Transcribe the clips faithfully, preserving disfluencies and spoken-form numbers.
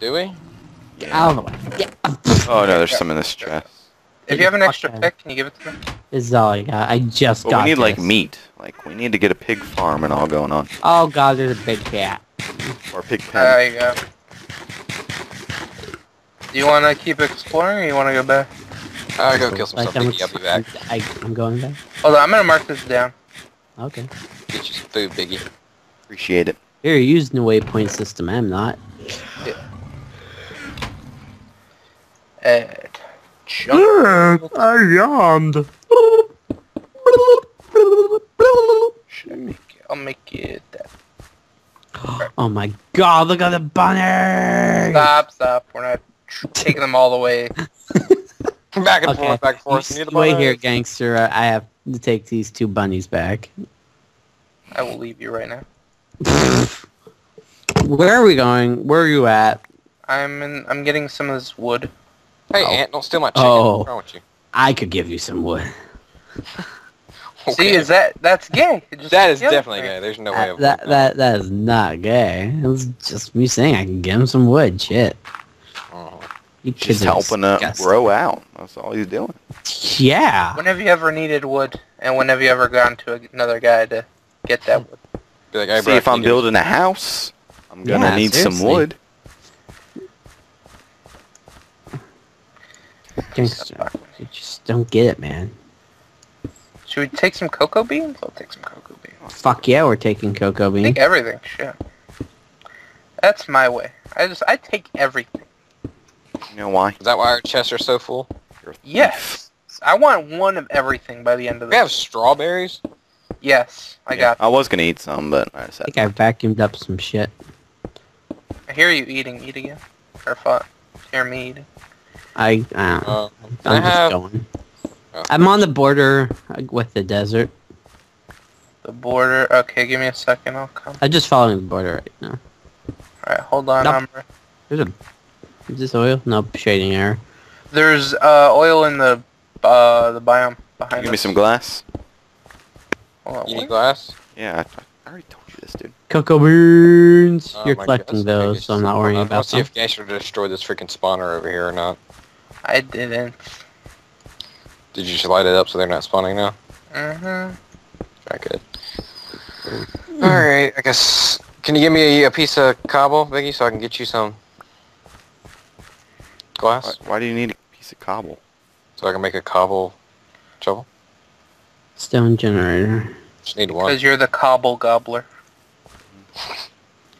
Do we? Yeah. I don't know what. Yeah. Oh no, there's some in this chest. If you have an extra okay. pick, can you give it to them? This is all I got. I just well, got we need this. Like meat. Like we need to get a pig farm and all going on. Oh god, there's a big cat. Or a pig pen. There you go. Do you want to keep exploring, or you want to go back? I'll go kill some like stuff. I'm, Biggie, I'll be back. I, I'm going back. Hold on, I'm gonna mark this down. Okay. Get you some food, Biggie. Appreciate it. You're using the waypoint system. I'm not. Yeah. Uh, Jump. I yawned. Should I make it? I'll make it that. Oh my god, look at the bunny! Stop, stop. We're not taking them all the way. Back and okay. forth, back and forth. Need the wait here, gangster. Uh, I have to take these two bunnies back. I will leave you right now. Where are we going? Where are you at? I'm in. I'm getting some of this wood. Hey, oh. Ant, don't steal my chicken. Oh. What's wrong with you? I could give you some wood. Okay. See, is that that's gay? That is definitely gay. There's no way. Uh, of that that that is not gay. It was just me saying I can give him some wood. Shit. Oh. You kids just helping it grow out. That's all he's doing. Yeah. When have you ever needed wood, and when have you ever gone to another guy to get that wood? Be like, hey, see, bro, if I'm building a house, I'm gonna yeah, need seriously. some wood. Gangsta. You just don't get it, man. Should we take some cocoa beans? I'll take some cocoa beans. Fuck yeah, we're taking cocoa beans. Take everything, shit. That's my way. I just, I take everything. You know why? Is that why our chests are so full? Yes. I want one of everything by the end of the. We have strawberries? Yes, I yeah, got them. I was gonna eat some, but I said. I think I vacuumed up some shit. I hear you eating. Eat again. Or fuck. Hear me eating. I, I don't know. Uh, I'm I just have... going. Oh. I'm on the border with the desert. The border? Okay, give me a second. I'll come. I'm just following the border right now. Alright, hold on. Nope. I'm... There's a... Is this oil? Nope, shading error. There's uh, oil in the uh, the biome behind Give us. me some glass. Hold on, you need glass? Yeah, I already told you this, dude. Cocoa beans! Oh, you're collecting those, so I'm not worrying about them. Let's see if Gangster destroyed this freaking spawner over here or not. I didn't. Did you just light it up so they're not spawning now? Uh-huh. I could. Mm. Alright, I guess... Can you give me a, a piece of cobble, Biggie, so I can get you some... glass? Why, why do you need a piece of cobble? So I can make a cobble... shovel? Stone generator. Just need one. Because you're the cobble gobbler.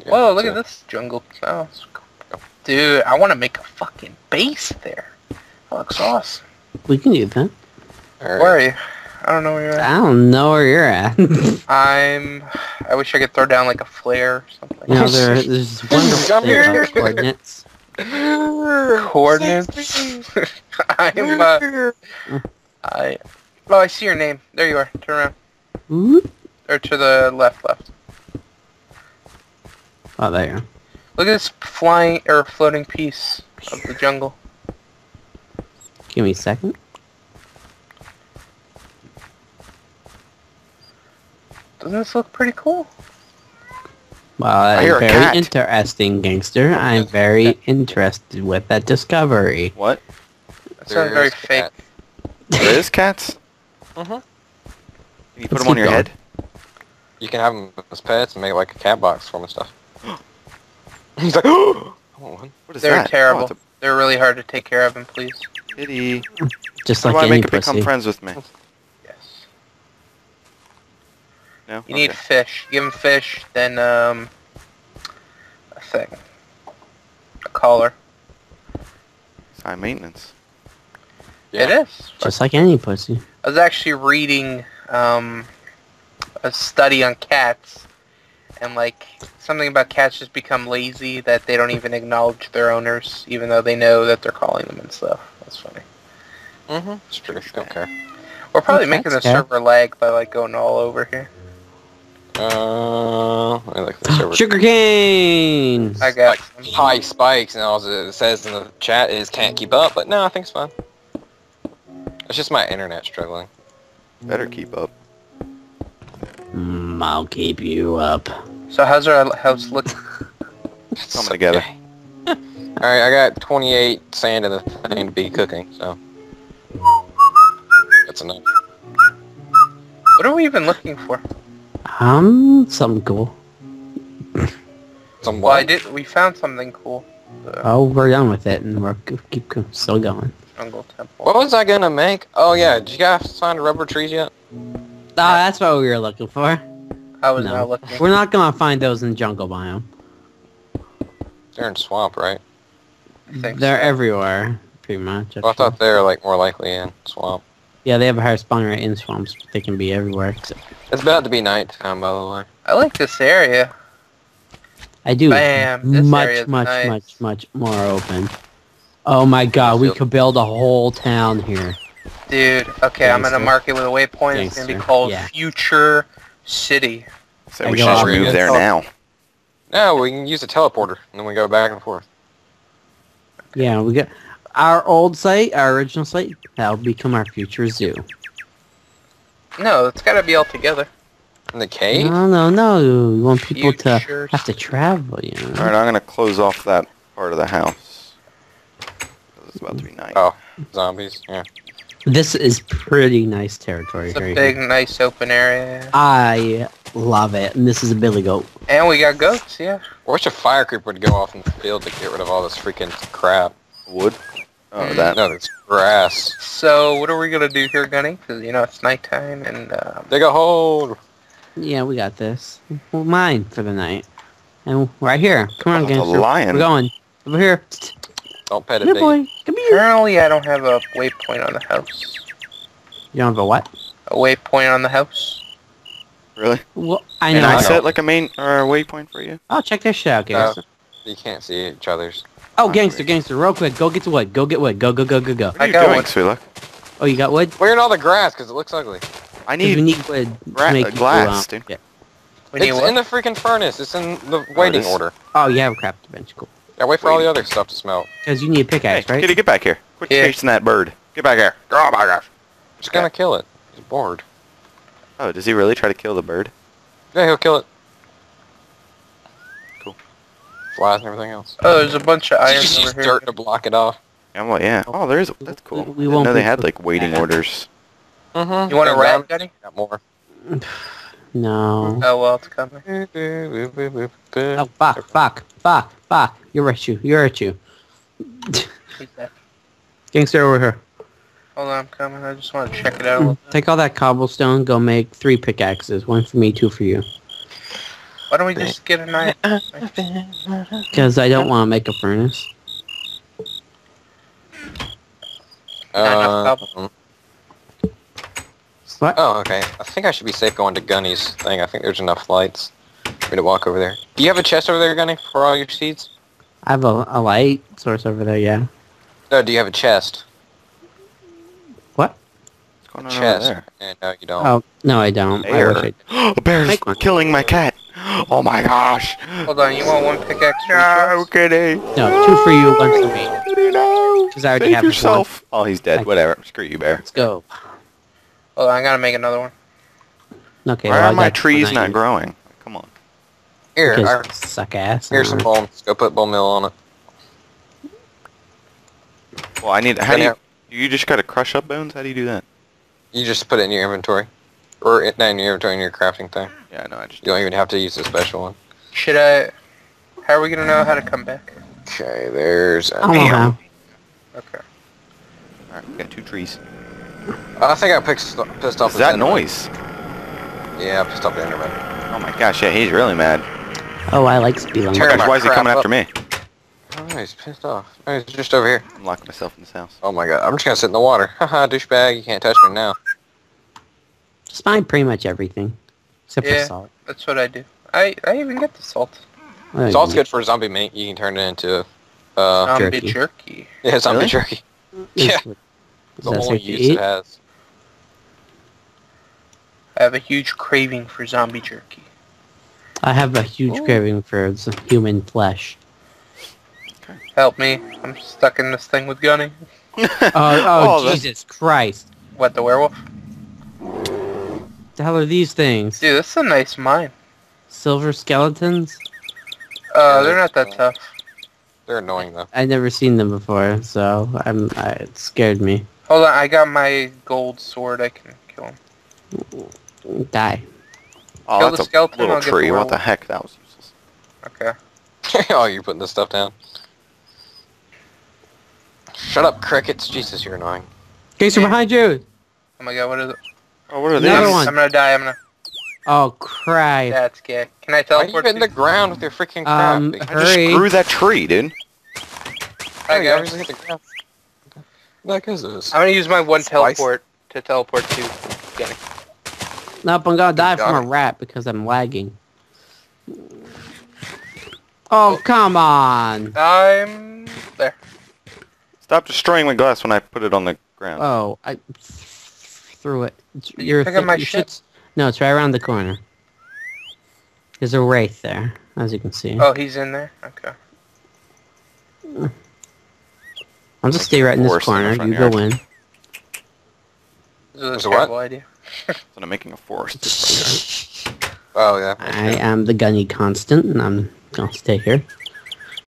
Yeah, whoa, look at this jungle. Oh, cool. Dude, I want to make a fucking base there. That looks awesome. We can do that. Right. Where are you? I don't know where you're at. I don't know where you're at. I'm... I wish I could throw down like a flare or something. No, there, there's wonderful thing about coordinates. Coordinates? I'm, uh... I... Oh, I see your name. There you are. Turn around. Ooh. Or to the left, left. Oh, there you are. Look at this flying, or floating piece of the jungle. Give me a second. Doesn't this look pretty cool? Well, I'm very interesting, Gangster. I'm very interested with that discovery. What? That sounds very fake. There is cats? Mm-hmm. Can you put Let's them on your going. head? You can have them as pets and make like a cat box for them and stuff. He's like, oh, I want one. What is They're that? terrible. Oh, a... They're really hard to take care of and please. Kitty. Just How like do I make it become friends with me? Yes. No? You okay. need fish. Give them fish, then um, a thing. A collar. It's high maintenance. Yeah. It is. Just like any pussy. I was actually reading... Um, a study on cats, and like something about cats just become lazy that they don't even acknowledge their owners, even though they know that they're calling them and stuff. That's funny. Mm-hmm. It's true. Okay. We're probably oh, making the cat. server lag by like going all over here. Uh, I like the server. Sugar canes. I got like, high spikes, and all it says in the chat is can't keep up, but no, I think it's fine. It's just my internet struggling. Better keep up. Mm, I'll keep you up. So how's our house looking? It's coming together. Alright, I got twenty-eight sand in the thing to be cooking, so that's enough. What are we even looking for? Um, something cool. Some well, I did, we found something cool. So. Oh, we're done with it, and we're keep still going. Jungle temple. What was I gonna make? Oh yeah, did you guys find rubber trees yet? Oh, that's what we were looking for. I was no. not looking. We're not gonna find those in the jungle biome. They're in swamp, right? I think They're so. everywhere, pretty much. Well, I thought they were like more likely in swamp. Yeah, they have a higher spawn rate in swamps, but they can be everywhere. Except it's about to be nighttime, by the way. I like this area. I do. Bam, this much, much, nice. much, much more open. Oh my god, we could build a whole town here. Dude, okay, Gangster. I'm gonna mark it with a waypoint. Gangster. It's gonna be called yeah. Future City. So I we should just move there now. No, we can use the teleporter, and then we go back and forth. Yeah, we got our old site, our original site, that'll become our future zoo. No, it's gotta be all together. In the cave? No, no, no, we want people future to have to travel, you know? Alright, I'm gonna close off that part of the house. It's about to be night. Oh, zombies, yeah. This is pretty nice territory. It's a big, here. nice open area. I love it, and this is a billy goat. And we got goats, yeah. I wish a fire creeper would go off in the field to get rid of all this freaking crap. Wood? Oh, that? No, that's grass. So, what are we gonna do here, Gunny? Because, you know, it's nighttime, and, um... dig a hole! Yeah, we got this. We'll mine for the night. And right here. Come on, oh, Gangster. A lion. We're going. Over here. Don't pet it, boy. Come here. Apparently, I don't have a waypoint on the house. You don't have a what? A waypoint on the house. Really? Well, I know. Can I set like a main or a waypoint for you? Oh, check this shit out, Gangster. No, you can't see each other's. Oh, Gangster, Gangster, real quick. Go get to wood. Go get wood. Go, go, go, go, go. What are you I got wood, sweetheart. Oh, you got wood? We're in all the grass because it looks ugly. I need, need wood to make glass, dude. Yeah. It's in the freaking furnace. It's in the waiting oh, order. Oh, yeah, crap. The bench. Cool. Yeah, wait for waiting. all the other stuff to smell. Because you need a pickaxe, hey, right? Kitty, get back here. Quit yeah. chasing that bird. Get back here. Oh my gosh. He's gonna kill it. He's bored. Oh, does he really try to kill the bird? Yeah, he'll kill it. Cool. Flies and everything else. Oh, there's a bunch of iron over here. Dirt to block it off. Yeah, well, yeah. Oh, there is. That's cool. We, we didn't know they had, like, waiting yeah. orders. Mm-hmm. You want a rat, Gunny? Got more. No. Oh well, it's coming. Oh fuck! Fuck! Fuck! Fuck! You're at you. You're at you. Gangster over here. Hold on, I'm coming. I just want to check it out. A little bit. Take all that cobblestone. Go make three pickaxes. One for me, two for you. Why don't we just get a knife? Because I don't want to make a furnace. Uh, um. What? Oh, okay. I think I should be safe going to Gunny's thing. I think there's enough lights for me to walk over there. Do you have a chest over there, Gunny, for all your seeds? I have a, a light source over there, yeah. No, do you have a chest? What? What's going on chest. Over there? Yeah, no, you don't. Oh, no, I don't. Bear. I wish I did. A bear's Make killing my cat. Oh my gosh. Hold on, you want one pickaxe? No, Kitty. No, two for you, one for me. No. Because I already Save have yourself. One. Oh, he's dead. Whatever. Screw you, bear. Let's go. Hold on, I gotta make another one. Okay. Why well, are my trees not growing? Come on. Here, our, suck ass. Here's some bones. Go put bone meal on it. Well, I need. How do you? You just gotta crush up bones. How do you do that? You just put it in your inventory, or it, not in your inventory, in your crafting thing. Yeah, I know. I just. You don't even have to use the special one. Should I? How are we gonna know how to come back? Okay, there's. A oh. Okay. All right, we got two trees. I think I pissed, pissed off. Is that noise? Yeah, I pissed off the Enderman. Oh my gosh, yeah, he's really mad. Oh, I like speeding. Why is he coming up. after me? Oh, he's pissed off. Oh, he's just over here. I'm locking myself in this house. Oh my god, I'm just gonna sit in the water. Haha, douchebag, you can't touch me now. Just find pretty much everything, except yeah, for salt. That's what I do. I I even get the salt. Oh, Salt's good for zombie meat. You can turn it into uh, zombie jerky. jerky. Yeah, zombie really? jerky. Yeah. The only use it has. I have a huge craving for zombie jerky. I have a huge Ooh. craving for human flesh. Okay. Help me. I'm stuck in this thing with Gunny. uh, oh, oh, Jesus that's... Christ. What, the werewolf? The hell are these things? Dude, this is a nice mine. Silver skeletons? Uh, they're not that tough. They're annoying though. I've never seen them before, so I'm. I, it scared me. Hold on, I got my gold sword. I can kill him. Die. Oh, kill that's the skeleton, a little I'll tree. The what the heck? That was useless. Okay. Oh, you're putting this stuff down. Shut up, crickets. Jesus, you're annoying. Case are behind you. Oh my god, what is it? Oh, what are these? Another one. I'm gonna die. I'm gonna. Oh, crap. That's gay. Can I teleport? Why are you in the ground with your freaking crap? Um, I hurry. Just screw that tree, dude. I got it. What the heck is this? I'm gonna use my one Slice. teleport to teleport to Gunny. Nope, I'm gonna die from a rat because I'm lagging. Oh, come on. I'm there. Stop destroying my glass when I put it on the ground. Oh, I threw it. You're Pick up my shit. No, try around the corner. There's a wraith there, as you can see. Oh, he's in there? Okay. I'll just stay right in this corner. You go in. This is a terrible idea. So I'm making a forest. Oh, yeah. I am the Gunny Constant, and I'm gonna stay here.